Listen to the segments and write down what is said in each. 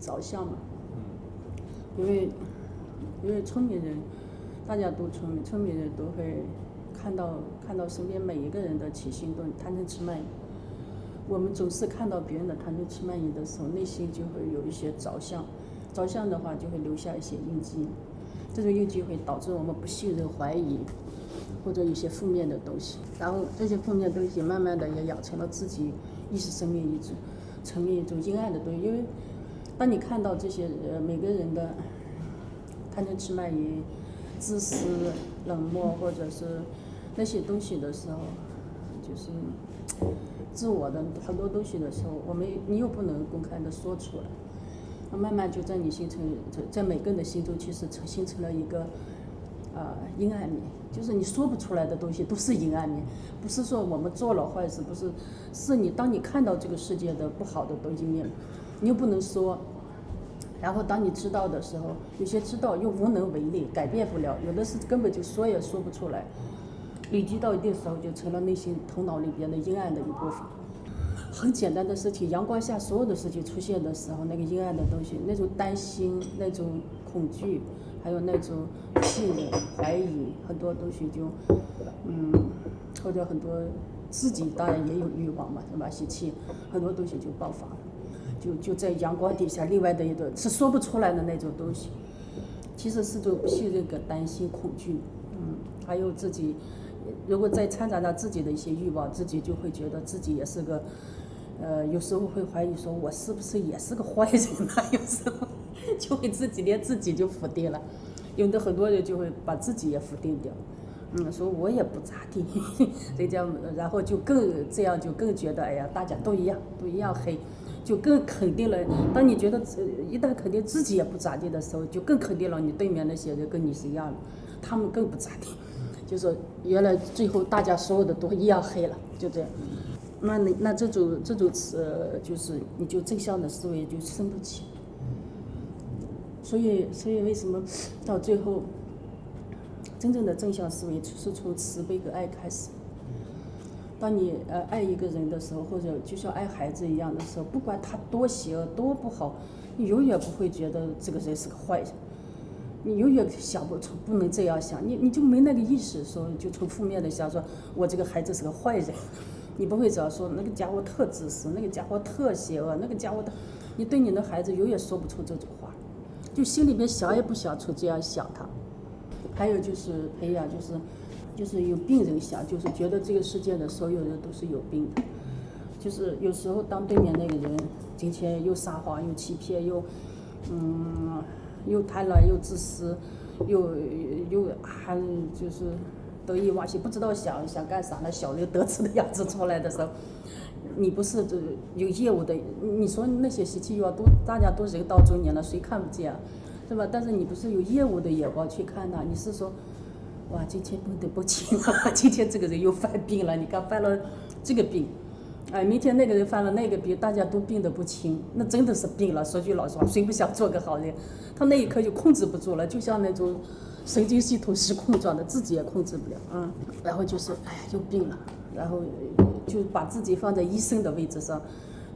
着想嘛。因为聪明人，大家都聪明，聪明人都会看到身边每一个人的起心动贪嗔痴慢疑。我们总是看到别人的贪嗔痴慢疑的时候，内心就会有一些着相，着相的话就会留下一些印记，这种印记会导致我们不信任、怀疑，或者有些负面的东西。然后这些负面东西慢慢的也养成了自己意识生命一种层面一种阴暗的东西。因为当你看到这些每个人的贪嗔痴慢疑、自私、冷漠或者是那些东西的时候，就是自我的很多东西的时候，你又不能公开的说出来，慢慢就在你形成，在每个人的心中其实形成了一个阴暗面，就是你说不出来的东西都是阴暗面，不是说我们做了坏事，不是，是你当你看到这个世界的不好的东西面，你又不能说，然后当你知道的时候，有些知道又无能为力，改变不了，有的是根本就说也说不出来。累积到一定时候，就成了内心头脑里边的阴暗的一部分。很简单的事情，阳光下所有的事情出现的时候，那个阴暗的东西，那种担心、那种恐惧，还有那种信任、怀疑，很多东西就，或者很多自己当然也有欲望嘛，是吧？习气，很多东西就爆发了，就在阳光底下，另外的一种是说不出来的那种东西，其实是种不信任、跟担心、恐惧，还有自己。如果再掺杂到自己的一些欲望，自己就会觉得自己也是个，有时候会怀疑说，我是不是也是个坏人啊？有时候就会自己连自己就否定了，有的很多人就会把自己也否定掉，说我也不咋地，人家然后就更这样就更觉得，哎呀，大家都一样黑，就更肯定了。当你觉得一旦肯定自己也不咋地的时候，就更肯定了你对面那些人跟你是一样的，他们更不咋地。就是原来最后大家所有的都一样黑了，就这样。那这种词，就是你就正向的思维就生不起。所以为什么到最后，真正的正向思维是从慈悲和爱开始。当你爱一个人的时候，或者就像爱孩子一样的时候，不管他多邪恶多不好，你永远不会觉得这个人是个坏人。你永远想不出，不能这样想，你就没那个意识，说就从负面的想说，我这个孩子是个坏人，你不会这样说，那个家伙特自私，那个家伙特邪恶，那个家伙特，你对你的孩子永远说不出这种话，就心里边想也不想出这样想他。还有就是培养，就是有病人想，就是觉得这个世界的所有人都是有病的，就是有时候当对面那个人今天又撒谎又欺骗又贪婪又自私，又还就是得意忘形，不知道想干啥，那小人得志的样子出来的时候，你不是有业务的，你说那些习气欲望都大家都人到中年了，谁看不见啊，是吧？但是你不是有业务的眼光去看他，你是说，哇，今天病得不轻了，今天这个人又犯病了，你看犯了这个病。哎，明天那个人犯了那个病，大家都病得不轻，那真的是病了。说句老实话，谁不想做个好人？他那一刻就控制不住了，就像那种神经系统失控状的，自己也控制不了啊。然后就是，哎呀，又病了，然后就把自己放在医生的位置上。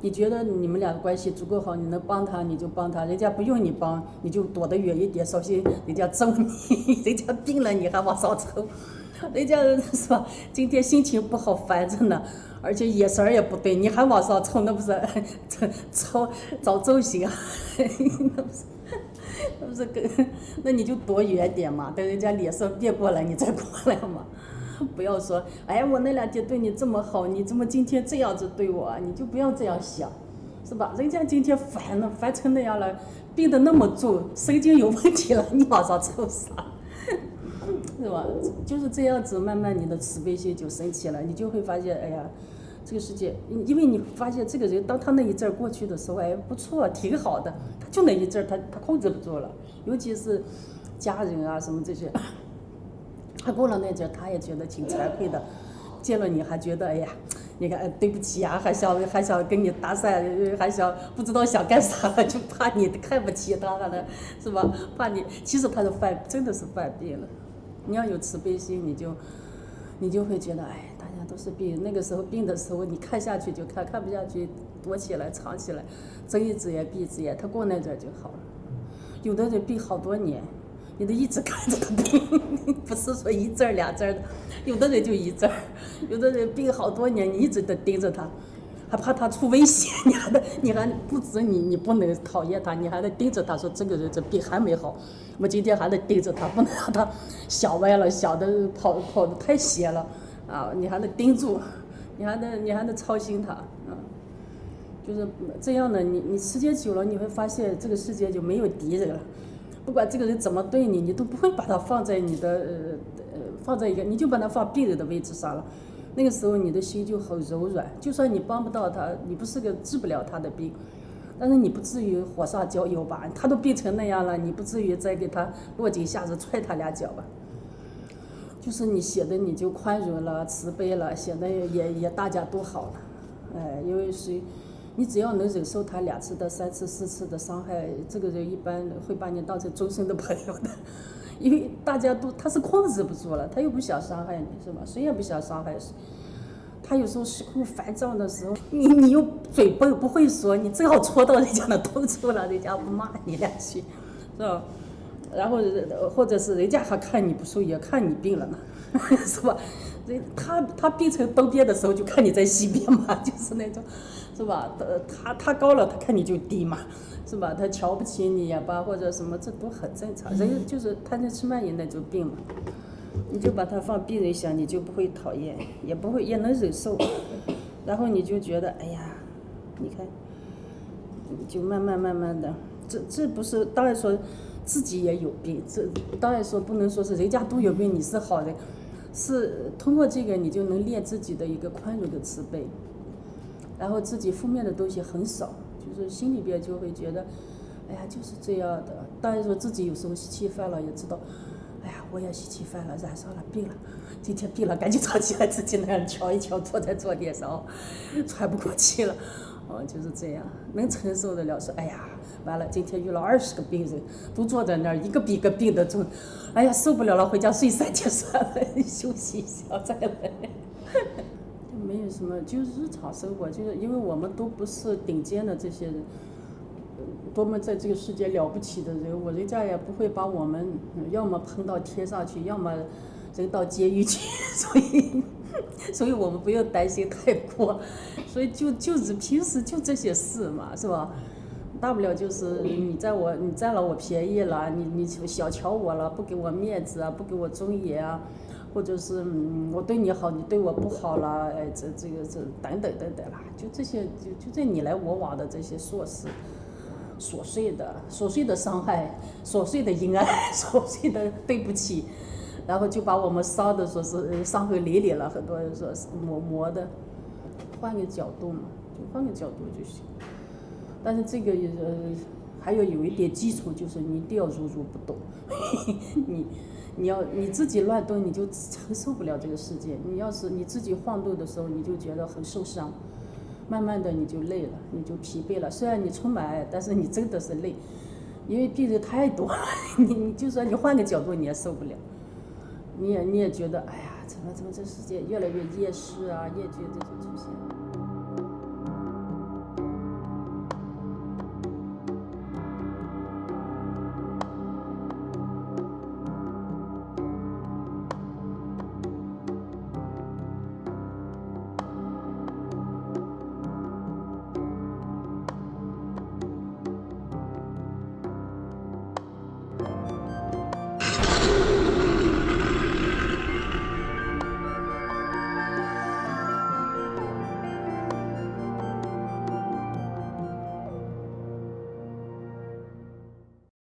你觉得你们俩关系足够好，你能帮他你就帮他，人家不用你帮你就躲得远一点，小心人家揍你，人家病了你还往上凑。人家是吧？今天心情不好，烦着呢，而且眼神也不对，你还往上冲，那不是找揍型啊？那不是跟那你就躲远点嘛，等人家脸色变过来，你再过来嘛。不要说，哎，我那两天对你这么好，你怎么今天这样子对我？你就不要这样想，是吧？人家今天烦了，烦成那样了，病得那么重，神经有问题了，你往上凑啥？是吧？就是这样子，慢慢你的慈悲心就升起了，你就会发现，哎呀，这个世界，因为你发现这个人，当他那一阵儿过去的时候，哎，不错，挺好的，他就那一阵儿，他控制不住了，尤其是家人啊什么这些，他过了那阵儿，他也觉得挺惭愧的，见了你还觉得，哎呀，你看，对不起啊，还想跟你搭讪，还想不知道想干啥了，就怕你看不起他了，是吧？怕你，其实他真的是犯病了。你要有慈悲心，你就会觉得，哎，大家都是病。那个时候病的时候，你看下去就看不下去，躲起来、藏起来，睁一只眼闭一只眼，他过那阵就好了。有的人病好多年，你得一直看这个病，不是说一阵两阵的。有的人就一阵，有的人病好多年，你一直得盯着他，还怕他出危险，你还不止你不能讨厌他，你还得盯着他，说这个人这病还没好，我今天还得盯着他，不能让他想歪了，想的跑的太邪了啊！你还得盯住，你还得操心他。就是这样的，你时间久了，你会发现这个世界就没有敌人了。不管这个人怎么对你，你都不会把他放在你的放在一个，你就把他放病人的位置上了。那个时候你的心就很柔软，就算你帮不到他，你不是个治不了他的病，但是你不至于火上浇油吧？他都病成那样了，你不至于再给他落井下石踹他两脚吧？就是你写的你就宽容了、慈悲了，写的也大家都好了，哎，因为谁？你只要能忍受他两次的、三次、四次的伤害，这个人一般会把你当成终身的朋友的，因为大家都他是控制不住了，他又不想伤害你，是吧？谁也不想伤害谁。他有时候失控烦躁的时候，你又嘴笨不会说，你正好戳到人家的痛处了，人家不骂你两句，是吧？然后或者是人家还看你不顺眼，看你病了呢，是吧？他病成东边的时候，就看你在西边嘛，就是那种。是吧？他高了，他看你就低嘛，是吧？他瞧不起你呀吧，或者什么，这都很正常。人就是贪嗔痴慢疑那种病嘛，你就把他放病人想，你就不会讨厌，也不会也能忍受。然后你就觉得，哎呀，你看，就慢慢的，这不是当然说自己也有病，这当然说不能说是人家都有病，你是好人，是通过这个你就能练自己的一个宽容的慈悲。然后自己负面的东西很少，就是心里边就会觉得，哎呀，就是这样的。当然说自己有时候习气犯了，也知道，哎呀，我也习气犯了，染上了病了，今天病了，赶紧早起来自己那样瞧一瞧，坐在坐垫上，喘不过气了，哦，就是这样，能承受得了说，哎呀，完了，今天遇了20个病人，都坐在那儿一个比一个病的重，哎呀，受不了了，回家睡3天算了，休息一下再来。没有什么，就是日常生活，就是因为我们都不是顶尖的这些人，多么在这个世界了不起的人，人家也不会把我们要么喷到天上去，要么扔到监狱去，所以我们不用担心太过，所以就是平时就这些事嘛，是吧？大不了就是你占了我便宜了，你小瞧我了，不给我面子啊，不给我尊严啊。或者是我对你好，你对我不好了，哎，这等等啦，就这些就这你来我往的这些琐事，琐碎的伤害，琐碎的阴暗，琐碎的对不起，然后就把我们伤的说是伤痕累累了，很多人说是磨的，换个角度嘛，就换个角度就行。但是这个还要有一点基础，就是你一定要如如不动，你自己乱动，你就承受不了这个世界。你要是你自己晃动的时候，你就觉得很受伤，慢慢的你就累了，你就疲惫了。虽然你充满爱，但是你真的是累，因为病人太多了。你就算你换个角度，你也受不了。你也觉得，哎呀，怎么这世界越来越厌世啊，厌倦这就出现了。